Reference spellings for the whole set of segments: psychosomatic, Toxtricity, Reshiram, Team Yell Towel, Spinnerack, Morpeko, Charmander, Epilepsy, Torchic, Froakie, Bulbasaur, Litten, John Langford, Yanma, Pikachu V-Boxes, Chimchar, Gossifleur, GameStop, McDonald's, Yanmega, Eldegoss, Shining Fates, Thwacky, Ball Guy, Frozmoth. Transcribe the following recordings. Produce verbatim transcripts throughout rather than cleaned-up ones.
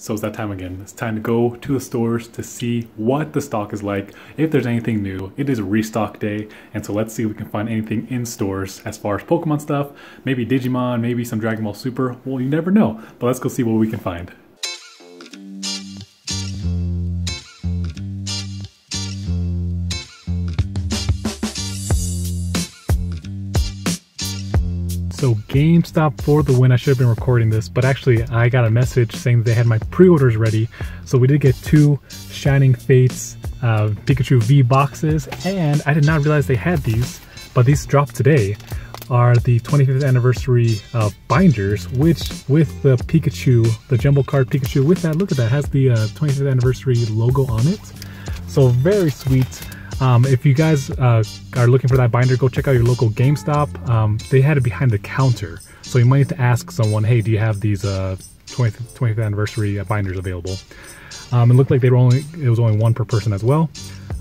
So it's that time again. It's time to go to the stores to see what the stock is like, if there's anything new. It is restock day, and so let's see if we can find anything in stores as far as Pokemon stuff, maybe Digimon, maybe some Dragon Ball Super. Well, you never know, but let's go see what we can find. So GameStop for the win. I should have been recording this, but actually I got a message saying that they had my pre-orders ready. So we did get two Shining Fates uh, Pikachu V-Boxes, and I did not realize they had these, but these dropped today. Are the twenty-fifth anniversary uh, binders, which with the Pikachu, the jumbo card Pikachu with that, look at that, has the uh, twenty-fifth anniversary logo on it. So very sweet. Um, if you guys uh, are looking for that binder, go check out your local GameStop. Um, they had it behind the counter, so you might need to ask someone, hey, do you have these uh, twentieth, twentieth anniversary binders available? Um, it looked like they were only it was only one per person as well.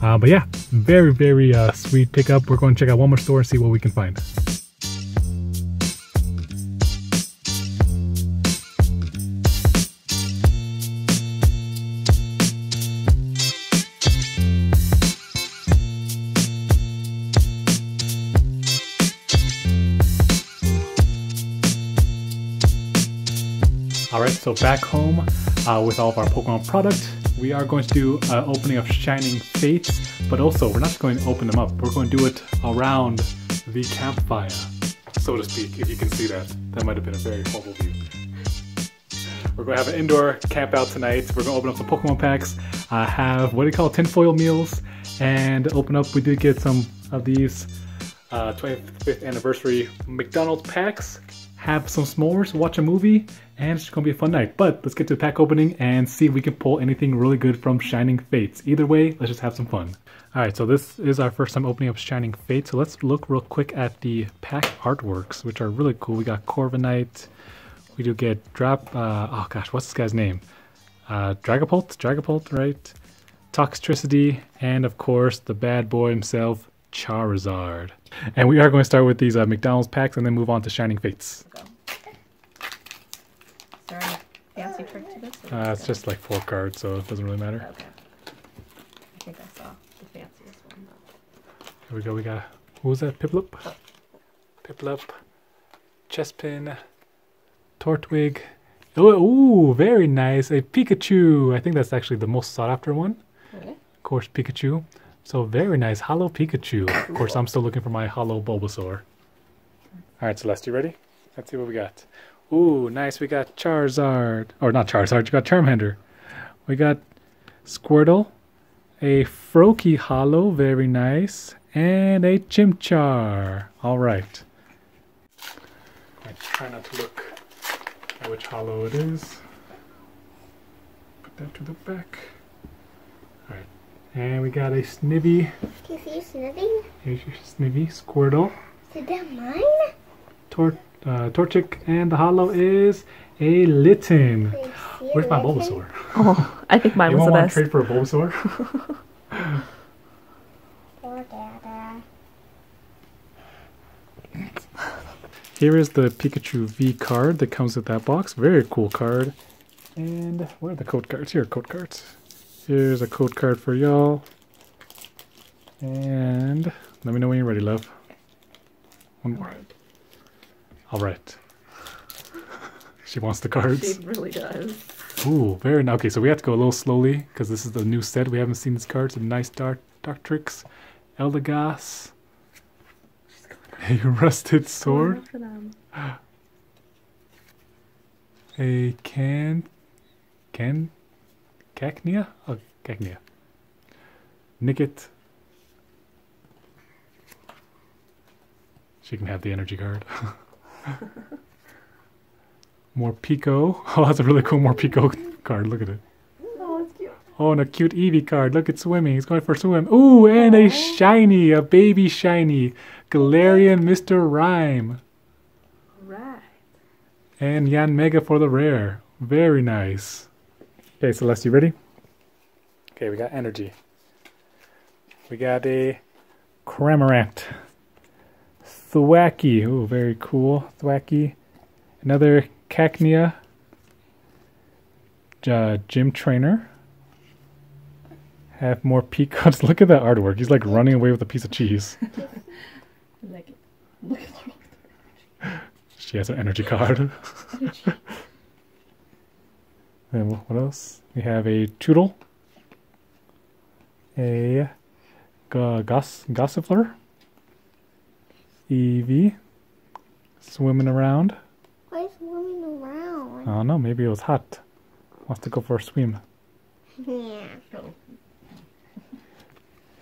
Uh, but yeah, very, very uh, sweet pickup. We're going to check out one more store and see what we can find. Alright, so back home uh, with all of our Pokemon product, we are going to do an opening of Shining Fates, but also we're not just going to open them up, we're going to do it around the campfire, so to speak, if you can see that. That might have been a very horrible view. We're going to have an indoor camp out tonight, we're going to open up some Pokemon packs, uh, have what do you call tinfoil meals, and open up, we did get some of these uh, twenty-fifth anniversary McDonald's packs. Have some s'mores, watch a movie, and it's gonna be a fun night. But let's get to the pack opening and see if we can pull anything really good from Shining Fates. Either way, let's just have some fun. Alright, so this is our first time opening up Shining Fates, so let's look real quick at the pack artworks, which are really cool. We got Corviknight, we do get Drop, uh, oh gosh, what's this guy's name? Uh, Dragapult? Dragapult, right? Toxtricity, and of course, the bad boy himself, Charizard. And we are going to start with these uh, McDonald's packs and then move on to Shining Fates. Go. Is there a fancy trick to this? Uh, it's go? Just like four cards, so it doesn't really matter. Okay. I think I saw the fanciest one. Here we go, we got, who was that? Piplup? Oh. Piplup, Chespin, Tortwig. Oh, ooh, very nice. A Pikachu. I think that's actually the most sought after one. Okay. Of course, Pikachu. So very nice, Holo Pikachu. Of course, I'm still looking for my Holo Bulbasaur. Alright, Celeste, you ready? Let's see what we got. Ooh, nice, we got Charizard. Or not Charizard, we got Charmander. We got Squirtle, a Froakie Holo, very nice, and a Chimchar. Alright. I try not to look at which Holo it is. Put that to the back. Alright. And we got a Snivy. Can you see Snivy? Here's your Snivy, Squirtle. Is that mine? Tor uh, Torchic, and the holo is a Litten. Where's my Litten? Bulbasaur? Oh, I think mine was the best. You won't want to trade for a Bulbasaur? Poor Dada. Here is the Pikachu V card that comes with that box. Very cool card. And where are the code cards? Here are code cards. Here's a code card for y'all. And let me know when you're ready, love. One more. All right. She wants the cards. She really does. Ooh, very nice. Okay, so we have to go a little slowly because this is the new set. We haven't seen these cards. Some nice dark, dark tricks. Eldegoss. A rusted sword. A can. Can. Cacnea? Oh, Cacnea. Nickit. She can have the energy card. Morpeko. Oh, that's a really cool Morpeko card. Look at it. Oh, it's cute. Oh, and a cute Eevee card. Look, it's swimming. He's going for a swim. Ooh, and a shiny, a baby shiny. Galarian Mister Rime. Right. And Yanmega for the rare. Very nice. Okay, Celeste, you ready? Okay, we got energy. We got a Cramorant. Thwacky. Ooh, very cool. Thwacky. Another Cacnea. uh, gym trainer. Have more peacocks. Look at that artwork. He's like running away with a piece of cheese. I like it. Look at that. She has an energy card. Energy. And what else? We have a Toodle. A Goss Gossifleur. Eevee. Swimming around. Why swimming around? I don't know. Maybe it was hot. Wants to go for a swim. Yeah.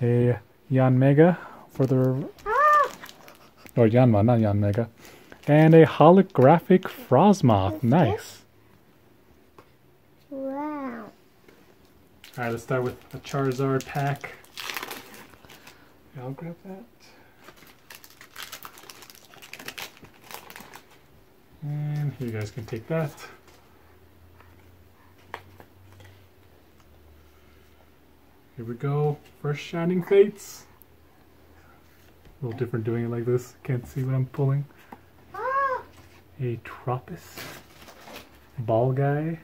A Yanmega for the... Ah! Or Yanma, not Yanmega. And a holographic Frozmoth. Nice. Wow. Alright, let's start with a Charizard pack. I'll grab that. And you guys can take that. Here we go, first Shining Fates. A little different doing it like this. Can't see what I'm pulling. Ah. A Tropius. Ball guy.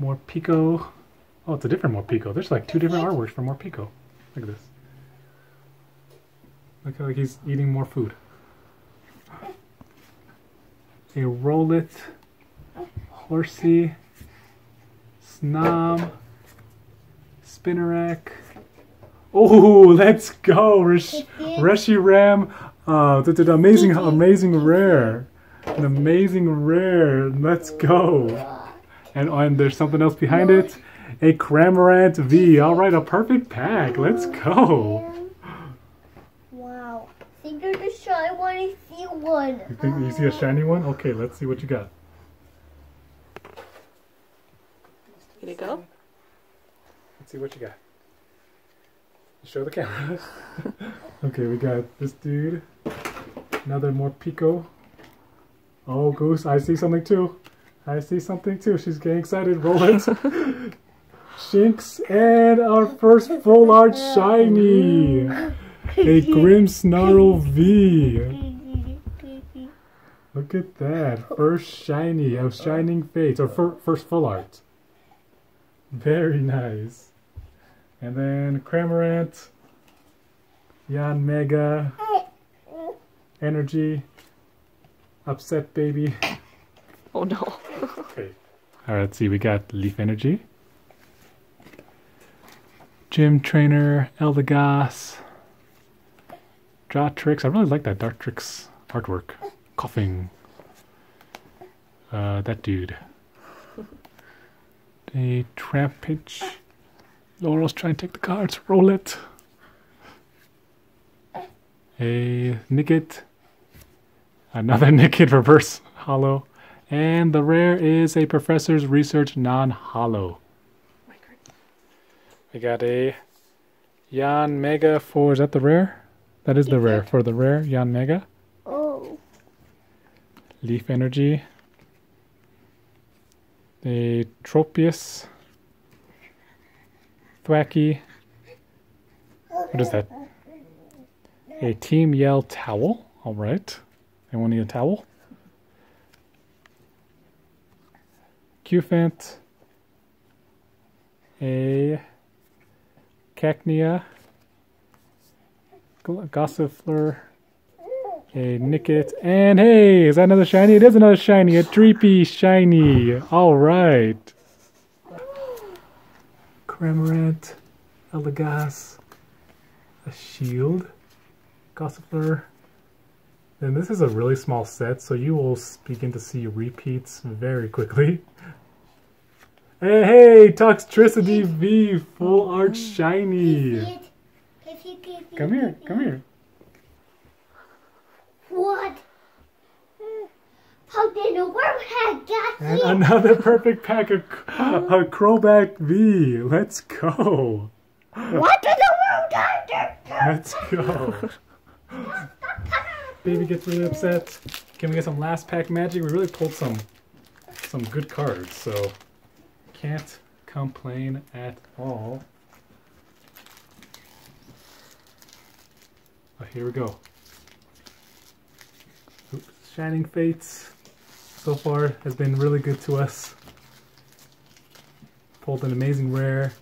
Morpeko. Oh, it's a different Morpeko. There's like two different artworks for Morpeko. Look at this. Look how like he's eating more food. A Rollet. Horsey. Snom. Spinnerack. Oh, let's go! Resh Reshiram. Uh, that's an amazing, amazing rare. An amazing rare. Let's go. And, and there's something else behind it. A Cramorant V. Alright, a perfect pack. Let's go. Wow. I think there's a shiny one. I see one. You think you see a shiny one? Okay, let's see what you got. Here you go. See what you got. Show the camera. Okay, we got this dude. Another Morpeko. Oh, Goose, I see something too. I see something too. She's getting excited. Roland. Shinx. And our first full art shiny. A Grim Snarl V. Look at that. First shiny of Shining Fates. Or fir first full art. Very nice. And then Cramorant, Yanmega, Energy, Upset Baby. Oh no. Okay. Alright, let's see, we got Leaf Energy. Gym Trainer, Eldegoss, Dartrix. I really like that Dartrix artwork. Coughing. Uh, that dude. A Tramp Pitch. Laurel's trying to take the cards. Roll it. A Nickit. Another Nickit reverse hollow. And the rare is a Professor's Research non-hollow. We got a Yanmega for... Is that the rare? That is the rare. For the rare, Yanmega. Oh. Leaf Energy. A Tropius. Thwacky. What is that? A Team Yell towel. All right. Anyone need a towel? Qfant. A Cacnea. Gossifleur. A Nickit. And hey, is that another shiny? It is another shiny. A Treepy shiny. All right. Cramorant, Eldegoss, a Shield, Gossifleur. And this is a really small set, so you will begin to see repeats very quickly. Hey, hey, Toxtricity V, full art shiny. Come here, come here. What? How did the world have got and here? Another perfect pack of a Crowback V. Let's go. What did the world have got? Let's go. Baby gets really upset. Can we get some last pack magic? We really pulled some some good cards, so can't complain at all. Oh, here we go. Oops. Shining Fates. So far has been really good to us. Pulled an amazing rare,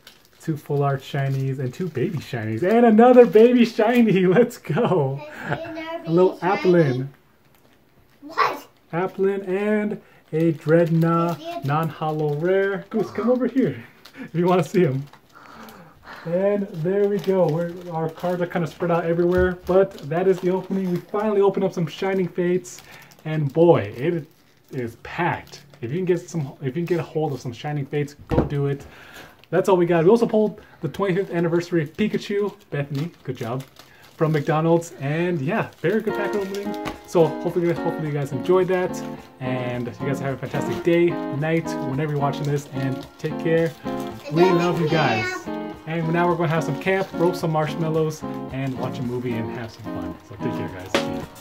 two full art shinies, and two baby shinies. And another baby shiny! Let's go! A little Applin. What? Applin and a Dreadnought non-hollow rare. Goose, come over here if you want to see him. And there we go. We're, our cards are kind of spread out everywhere, but that is the opening. We finally opened up some Shining Fates, and boy, it is packed. If you can get some, if you can get a hold of some Shining Fates, go do it. That's all we got. We also pulled the twenty-fifth anniversary of Pikachu, Bethany. Good job, from McDonald's. And yeah, very good pack opening. So hopefully, hopefully you guys enjoyed that, and you guys have a fantastic day, night, whenever you're watching this. And take care. We love you guys. And now we're going to have some camp, roast some marshmallows, and watch a movie and have some fun. So take care, guys.